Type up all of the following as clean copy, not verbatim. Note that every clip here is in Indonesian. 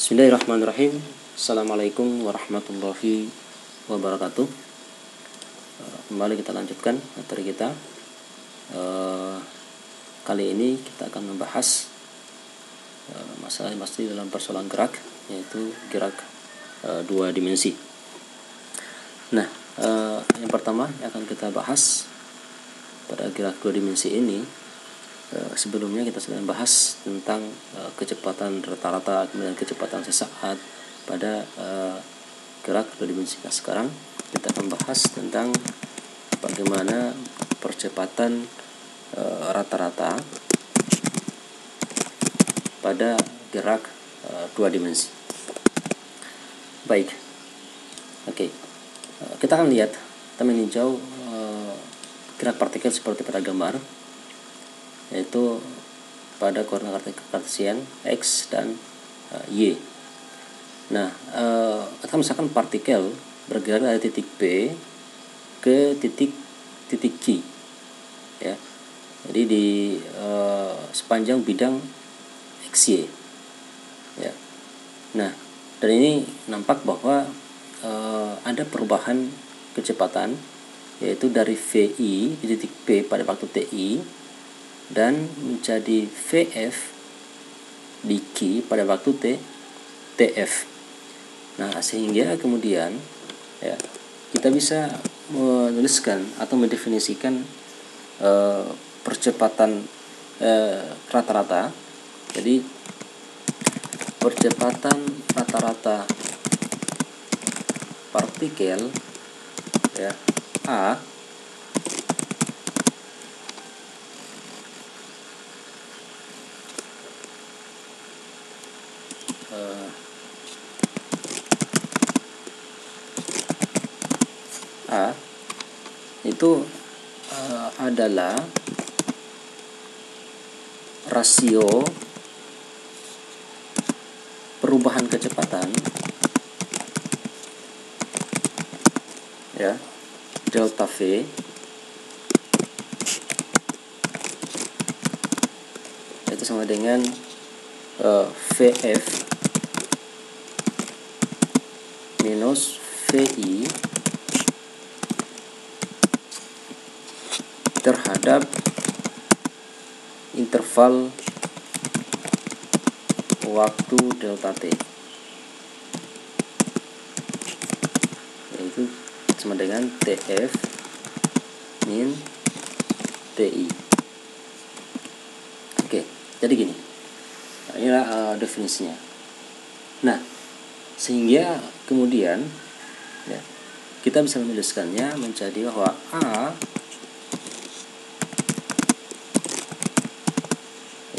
Bismillahirrahmanirrahim. Assalamualaikum warahmatullahi wabarakatuh. Kembali kita lanjutkan materi kita. Kali ini kita akan membahas masalah pasti dalam persoalan gerak, yaitu gerak dua dimensi. Nah, yang pertama yang akan kita bahas pada gerak dua dimensi ini, sebelumnya kita sudah bahas tentang kecepatan rata-rata, kemudian kecepatan sesaat pada gerak dua dimensi. Nah, sekarang kita akan bahas tentang bagaimana percepatan rata-rata pada gerak dua dimensi. Baik, oke. Kita akan lihat, kita meninjau gerak partikel seperti pada gambar, yaitu pada koordinat kartesian X dan Y. Nah, kita misalkan partikel bergerak dari titik B ke titik Q, ya. Jadi di sepanjang bidang XY, ya. Nah, dan ini nampak bahwa ada perubahan kecepatan, yaitu dari VI di titik B pada waktu TI dan menjadi VF di Q pada waktu TF. Nah, sehingga kemudian, ya, kita bisa menuliskan atau mendefinisikan percepatan rata-rata. Jadi percepatan rata-rata partikel, ya, A itu adalah rasio perubahan kecepatan, ya, delta V itu sama dengan VF minus VI terhadap interval waktu delta T, yaitu sama dengan TF min TI. Oke, jadi gini. Nah, inilah definisinya. Nah, sehingga kemudian, ya, kita bisa menuliskannya menjadi bahwa A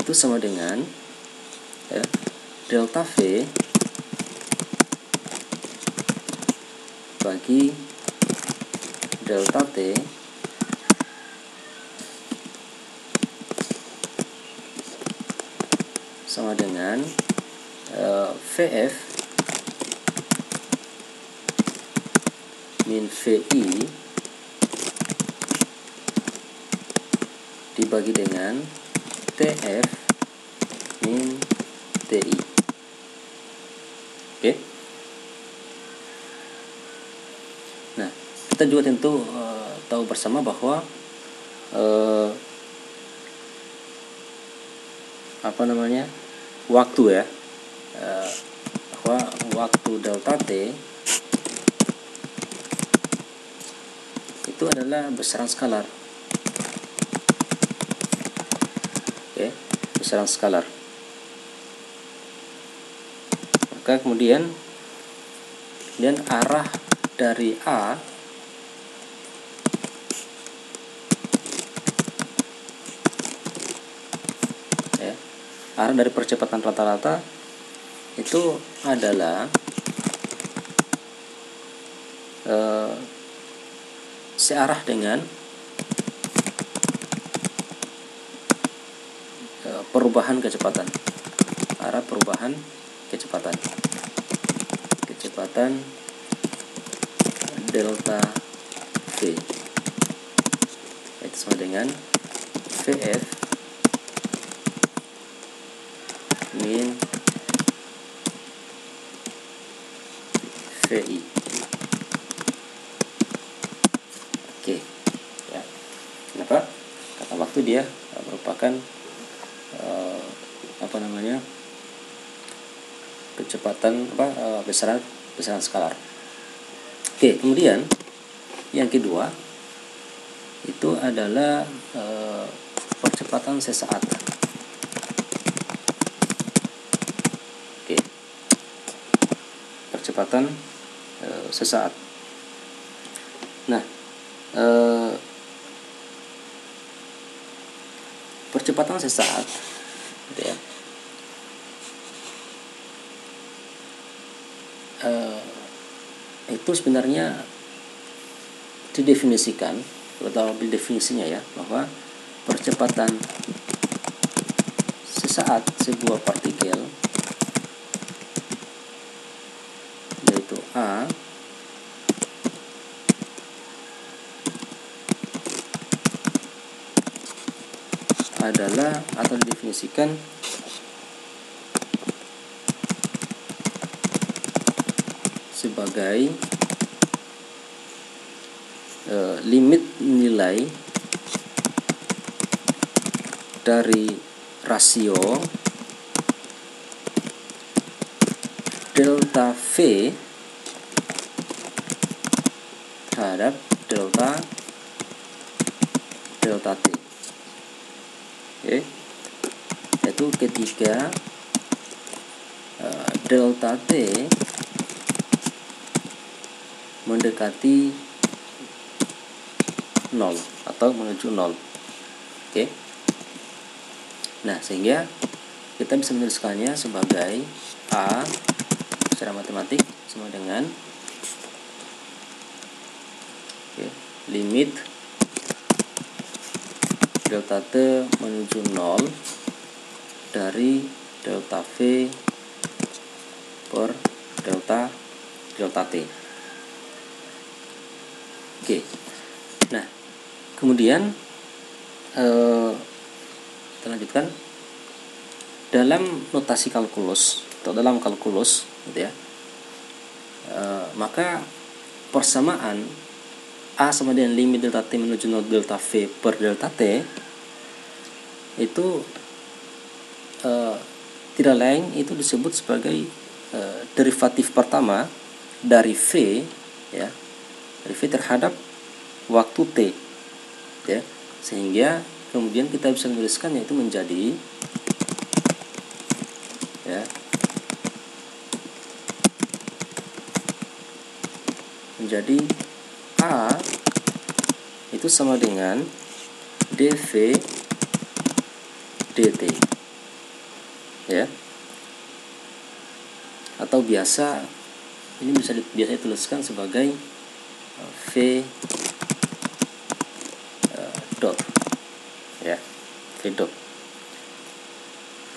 itu sama dengan, ya, delta V bagi delta T sama dengan VF min VI dibagi dengan TF min TI. Oke. Nah, kita juga tentu tahu bersama bahwa waktu, ya, bahwa waktu delta T itu adalah besaran skalar. Besaran skalar. Maka kemudian arah dari A arah dari percepatan rata-rata itu adalah searah dengan perubahan kecepatan delta V itu sama dengan VF min ke I. Oke, ya. Kenapa? Kata waktu dia merupakan kecepatan besaran skalar. Oke, kemudian yang kedua itu adalah percepatan sesaat. Oke, percepatan sesaat. Nah, percepatan sesaat, gitu ya. Itu sebenarnya didefinisikan atau definisinya ya, bahwa percepatan sesaat sebuah partikel yaitu A adalah atau didefinisikan sebagai limit nilai dari rasio delta V terhadap delta T. Oke, yaitu ketika delta T mendekati 0 atau menuju 0. Oke. Nah, sehingga kita bisa menuliskannya sebagai A secara matematik sama dengan limit delta T menuju 0 dari delta V per delta T. Oke. Nah, kemudian kita lanjutkan dalam notasi kalkulus atau dalam kalkulus, gitu ya. Maka persamaan A sama dengan limit delta T menuju 0 delta V per delta T itu tidak lain itu disebut sebagai derivatif pertama dari V, ya, dari V terhadap waktu T, ya, sehingga kemudian kita bisa menuliskan yaitu menjadi, ya, menjadi A itu sama dengan dV dt, ya, atau biasa ini bisa biasa dituliskan sebagai V dot, ya, V dot,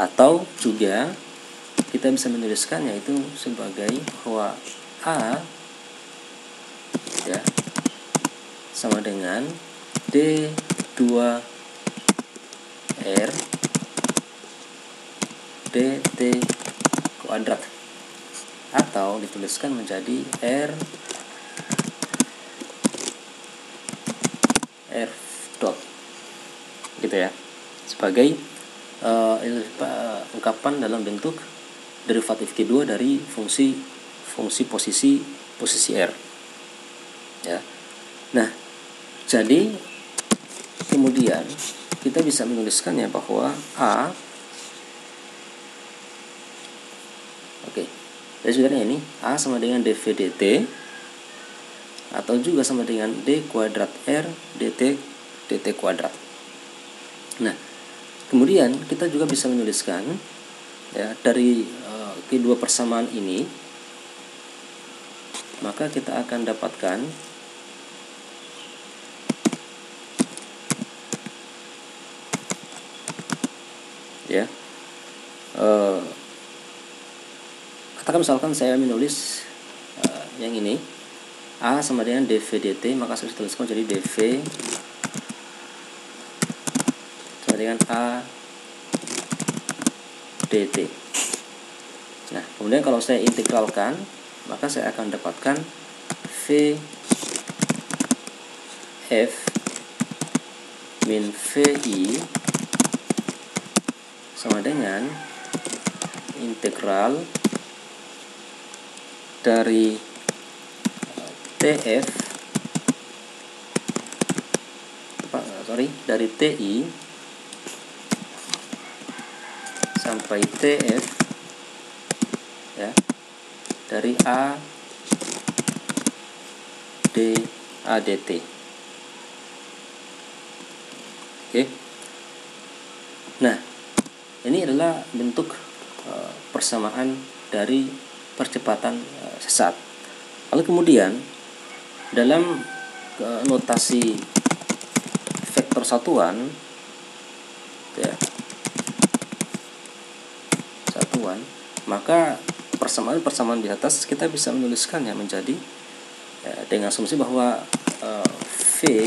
atau juga kita bisa menuliskan yaitu sebagai bahwa A, ya, sama dengan D2R dt kuadrat, atau dituliskan menjadi R dot, gitu ya, sebagai ungkapan dalam bentuk derivatif kedua dari fungsi posisi R, ya. Nah, jadi kemudian kita bisa menuliskannya bahwa A, oke, jadi sebenarnya ini A sama dengan dV dt atau juga sama dengan D kuadrat R dt kuadrat. Nah, kemudian kita juga bisa menuliskan, ya, dari kedua persamaan ini, maka kita akan dapatkan ya, katakan misalkan saya menulis yang ini A sama dengan dV dt, maka saya tuliskan jadi dV dengan A dt. Nah, kemudian kalau saya integralkan maka saya akan dapatkan V F min VI sama dengan integral dari TI sampai TF ya, dari A D A DT. Oke. Nah, ini adalah bentuk persamaan dari percepatan sesat. Lalu kemudian dalam notasi vektor satuan ya, maka persamaan-persamaan di atas kita bisa menuliskannya menjadi ya, dengan asumsi bahwa V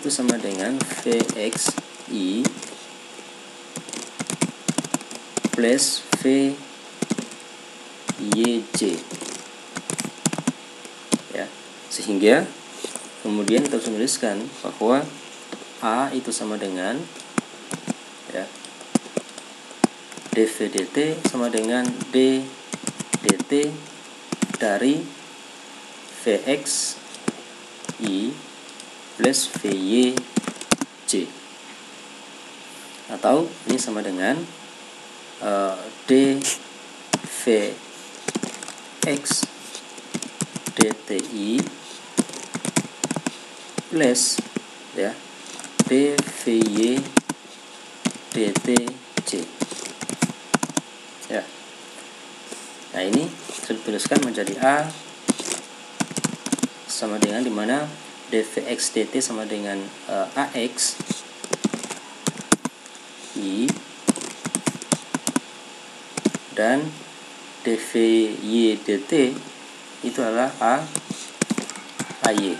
itu sama dengan VXI plus VYJ ya, sehingga kemudian kita harus menuliskan bahwa A itu sama dengan ya, dvdt sama dengan ddt dari vxi plus vyj, atau ini sama dengan dvx dti plus ya dvy dtj ya. Nah, ini sudah dituliskan menjadi A sama dengan, dimana dvx dt sama dengan ax i dan dvy dt itu adalah a ay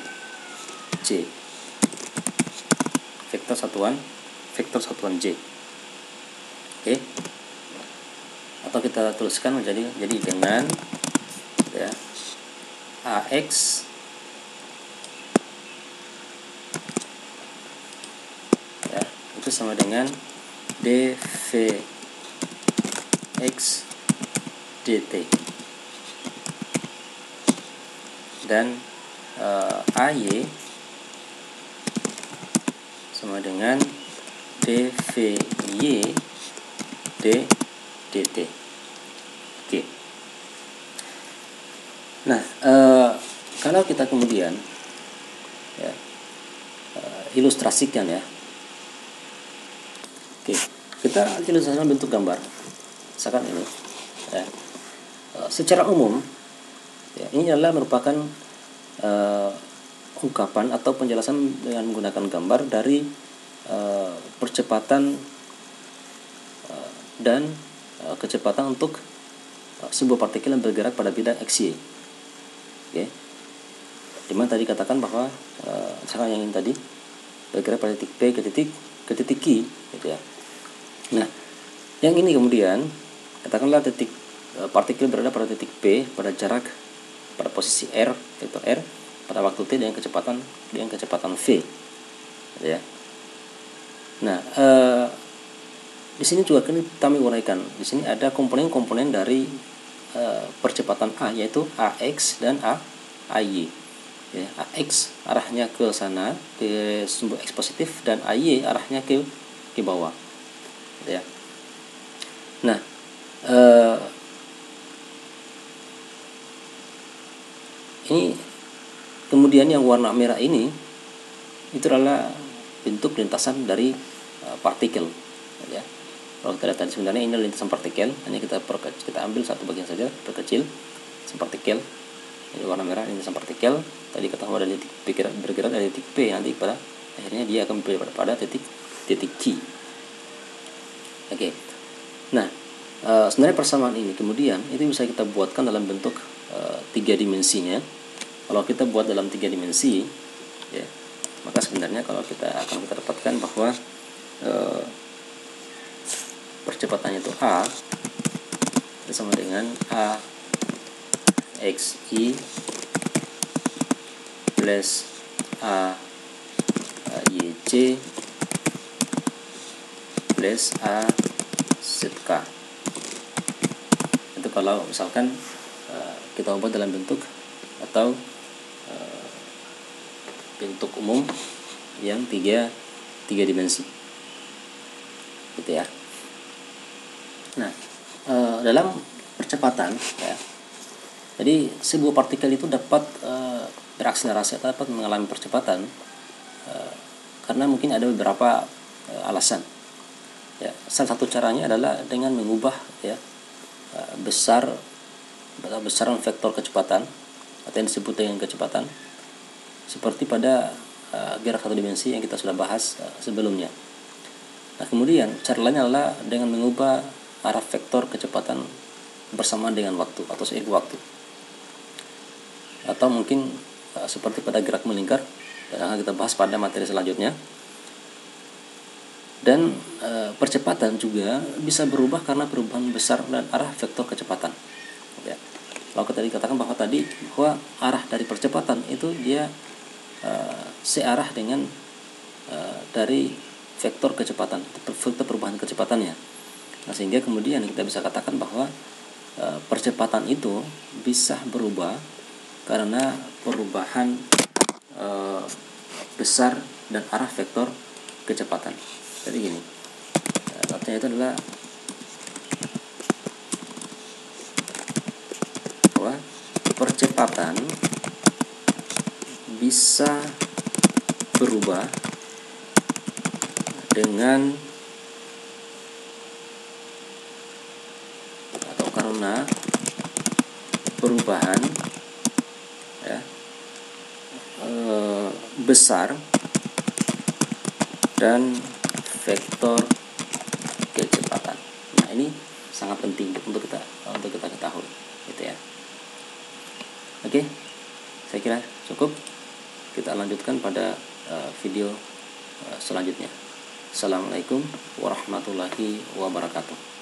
J, vektor satuan J. Oke. Atau kita tuliskan menjadi dengan ya AX ya, itu sama dengan dvx dt dan AY sama dengan dvy ddt. Oke. Nah, kalau kita kemudian ya, ilustrasikan ya. Oke, kita ilustrasikan bentuk gambar. Misalkan ini. Ya. Secara umum, ya, ini adalah merupakan ungkapan atau penjelasan dengan menggunakan gambar dari percepatan dan kecepatan untuk sebuah partikel yang bergerak pada bidang x-y. Oke. Dimana tadi katakan bahwa misalkan yang ini tadi bergerak pada titik P ke titik I gitu ya. Nah, yang ini kemudian katakanlah titik partikel berada pada titik P pada jarak pada posisi R, vektor R pada waktu t dengan kecepatan v, gitu ya. Nah, di sini juga kita menguraikan. Di sini ada komponen-komponen dari percepatan a, yaitu ax dan ay. Ya, ax arahnya ke sana, ke sumbu x positif, dan ay arahnya ke bawah, gitu ya. Nah, ini. Kemudian yang warna merah ini itu adalah bentuk lintasan dari partikel. Ya. Kalau kita lihat tadi sebenarnya ini lintasan partikel, hanya kita ambil satu bagian saja, perkecil, partikel. Ini warna merah ini lintasan partikel. Tadi katakan dari titik bergerak dari titik P nanti pada akhirnya dia akan bergerak pada titik Q. Oke. Nah, sebenarnya persamaan ini kemudian itu bisa kita buatkan dalam bentuk 3 dimensinya. Kalau kita buat dalam 3 dimensi ya, maka sebenarnya kalau kita dapatkan bahwa percepatannya itu A sama dengan A xi plus ayc plus azk. Itu kalau misalkan kita ubah dalam bentuk atau bentuk umum yang tiga dimensi, gitu ya. Nah, dalam percepatan, ya, jadi sebuah partikel itu dapat berakselerasi atau dapat mengalami percepatan karena mungkin ada beberapa alasan. Ya, salah satu caranya adalah dengan mengubah, ya, besaran vektor kecepatan atau yang disebut dengan kecepatan, seperti pada gerak satu dimensi yang kita sudah bahas sebelumnya. Nah, kemudian cara lainnya adalah dengan mengubah arah vektor kecepatan bersamaan dengan waktu atau seiring waktu, atau mungkin seperti pada gerak melingkar yang akan kita bahas pada materi selanjutnya. Dan percepatan juga bisa berubah karena perubahan besar dan arah vektor kecepatan. Ya. Kalau kita dikatakan bahwa arah dari percepatan itu dia searah dengan dari vektor kecepatan, vektor perubahan kecepatannya. Nah, sehingga kemudian kita bisa katakan bahwa percepatan itu bisa berubah karena perubahan besar dan arah vektor kecepatan. Jadi gini, artinya itu adalah bahwa percepatan bisa berubah dengan atau karena perubahan, ya, besar dan vektor kecepatan. Nah, ini sangat penting untuk kita ketahui, gitu ya. Oke, saya kira cukup. Kita lanjutkan pada video selanjutnya. Assalamualaikum warahmatullahi wabarakatuh.